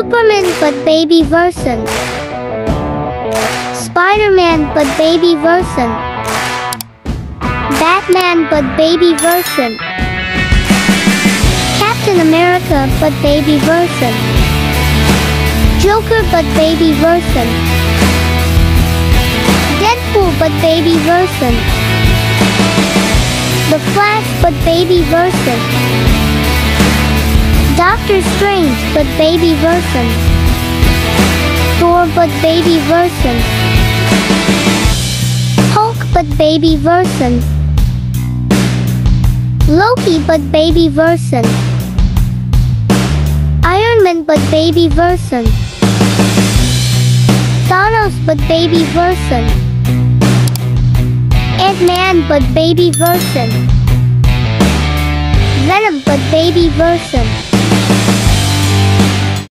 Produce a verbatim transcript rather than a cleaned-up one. Superman but baby version. Spiderman but baby version. Batman but baby version. Captain America but baby version. Joker but baby version. Deadpool but baby version. The Flash but baby version. Doctor Strange but baby version. Thor but baby version. Hulk but baby version. Loki but baby version. Ironman but baby version. Thanos but baby version. Antman but baby version. Venom but baby version.